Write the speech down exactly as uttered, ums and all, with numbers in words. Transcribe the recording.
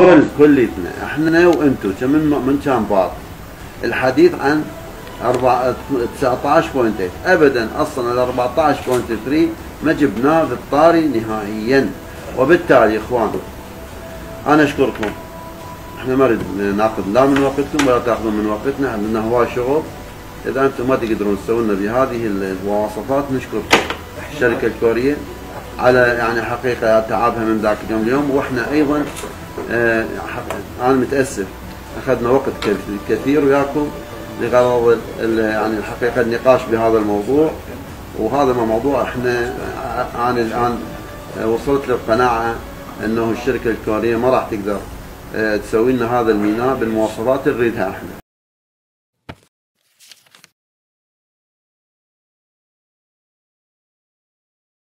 كل كليتنا احنا وانتم كمان من كان بعض الحديث عن تسعطعش فاصلة ثمانية ابدا، اصلا أربعطعش فاصلة ثلاثة ما جبناه بالطاري نهائيا. وبالتالي اخوان انا اشكركم، احنا ما نريد ناخذ لا من وقتكم ولا تاخذون من وقتنا، عندنا هواي شغل. اذا انتم ما تقدرون تسوون لنا بهذه المواصفات نشكركم الشركه الكوريه على يعني حقيقه تعبها من ذاك اليوم اليوم. واحنا ايضا آه انا متاسف اخذنا وقت كثير وياكم لغرض يعني الحقيقه النقاش بهذا الموضوع، وهذا ما موضوع احنا انا الان وصلت للقناعه انه الشركه الكوريه ما راح تقدر تسوي لنا هذا الميناء بالمواصفات اللي نريدها احنا.